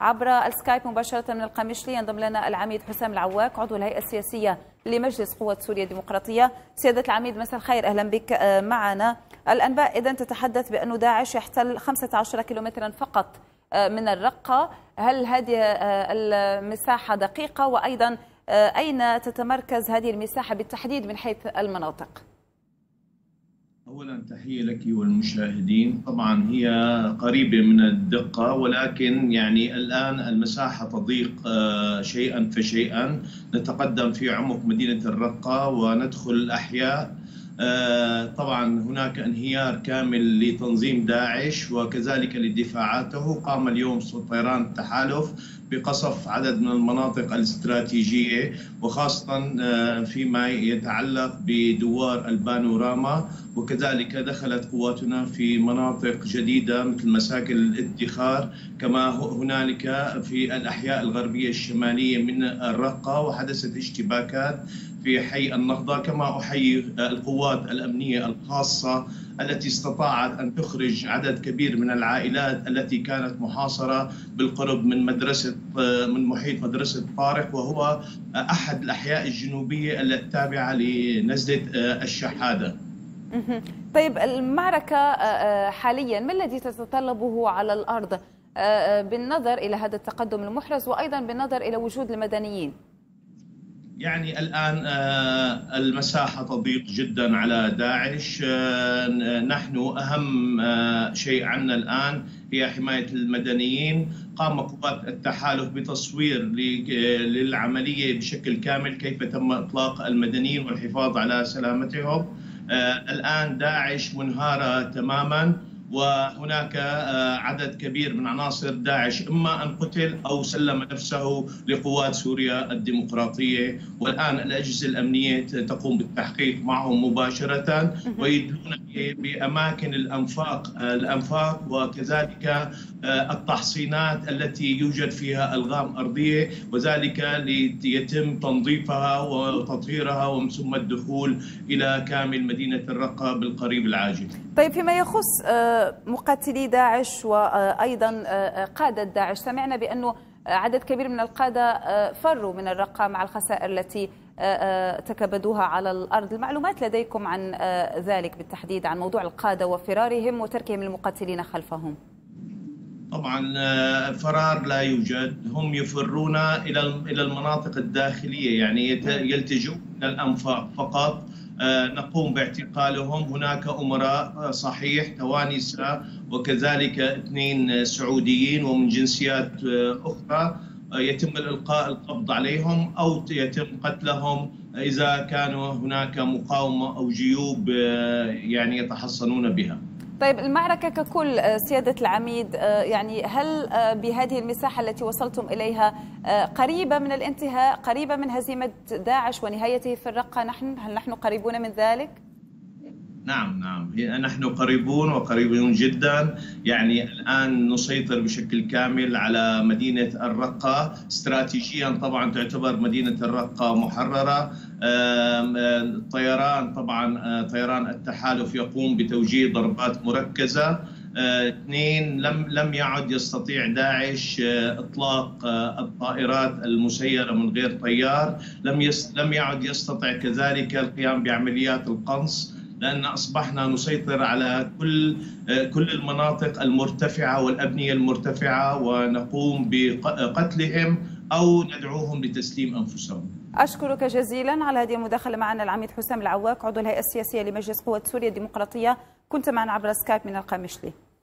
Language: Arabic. عبر السكايب مباشرة من القامشلي ينضم لنا العميد حسام العواك عضو الهيئة السياسية لمجلس قوات سوريا الديمقراطية. سيادة العميد مساء الخير، أهلا بك معنا. الأنباء إذن تتحدث بأن داعش يحتل 15 كيلومترا فقط من الرقة، هل هذه المساحة دقيقة؟ وأيضا أين تتمركز هذه المساحة بالتحديد من حيث المناطق؟ أولا تحية لك والمشاهدين. طبعا هي قريبة من الدقة، ولكن يعني الآن المساحة تضيق شيئا فشيئا، نتقدم في عمق مدينة الرقة وندخل الأحياء. طبعا هناك انهيار كامل لتنظيم داعش وكذلك لدفاعاته. قام اليوم طيران التحالف بقصف عدد من المناطق الاستراتيجية، وخاصة فيما يتعلق بدوار البانوراما، وكذلك دخلت قواتنا في مناطق جديدة مثل مساكن الادخار، كما هنالك في الأحياء الغربية الشمالية من الرقة، وحدثت اشتباكات في حي النهضة. كما أحيي القوات الأمنية الخاصة التي استطاعت أن تخرج عدد كبير من العائلات التي كانت محاصرة بالقرب من محيط مدرسة طارق، وهو أحد الأحياء الجنوبية التابعة لنزلة الشحادة. طيب، المعركة حاليا ما الذي تتطلبه على الأرض بالنظر إلى هذا التقدم المحرز، وأيضا بالنظر إلى وجود المدنيين؟ يعني الآن المساحة تضيق جدا على داعش. نحن أهم شيء عندنا الآن هي حماية المدنيين. قام قوات التحالف بتصوير للعملية بشكل كامل، كيف تم إطلاق المدنيين والحفاظ على سلامتهم. الآن داعش منهارة تماما، وهناك عدد كبير من عناصر داعش إما أن قتل أو سلم نفسه لقوات سوريا الديمقراطية، والآن الأجهزة الأمنية تقوم بالتحقيق معهم مباشرة، ويدلون بأماكن الأنفاق وكذلك التحصينات التي يوجد فيها ألغام أرضية، وذلك ليتم تنظيفها وتطهيرها ومن ثم الدخول إلى كامل مدينة الرقة بالقريب العاجل. طيب، فيما يخص مقاتلي داعش وأيضا قادة داعش، سمعنا بأنه عدد كبير من القادة فروا من الرقة مع الخسائر التي تكبدوها على الأرض. المعلومات لديكم عن ذلك بالتحديد، عن موضوع القادة وفرارهم وتركهم المقاتلين خلفهم؟ طبعا فرار لا يوجد، هم يفرون إلى المناطق الداخلية، يعني يلتجون إلى الأنفاق فقط. نقوم باعتقالهم. هناك أمراء صحيح، توانسة، وكذلك 2 سعوديين ومن جنسيات أخرى، يتم إلقاء القبض عليهم أو يتم قتلهم إذا كانوا هناك مقاومة أو جيوب يعني يتحصنون بها. طيب، المعركة ككل سيادة العميد، يعني هل بهذه المساحة التي وصلتم إليها قريبة من الانتهاء، قريبة من هزيمة داعش ونهايته في الرقة؟ هل نحن قريبون من ذلك؟ نعم، نحن قريبون جدا. يعني الآن نسيطر بشكل كامل على مدينة الرقة. استراتيجيا طبعا تعتبر مدينة الرقة محررة. طبعا طيران التحالف يقوم بتوجيه ضربات مركزة. 2 لم يعد يستطيع داعش إطلاق الطائرات المسيرة من غير طيار. لم يعد يستطيع كذلك القيام بعمليات القنص، لأن أصبحنا نسيطر على كل المناطق المرتفعة والأبنية المرتفعة، ونقوم بقتلهم أو ندعوهم لتسليم أنفسهم. أشكرك جزيلا على هذه المداخلة معنا العميد حسام العواك عضو الهيئة السياسية لمجلس قوات سوريا الديمقراطية، كنت معنا عبر سكايب من القامشلي.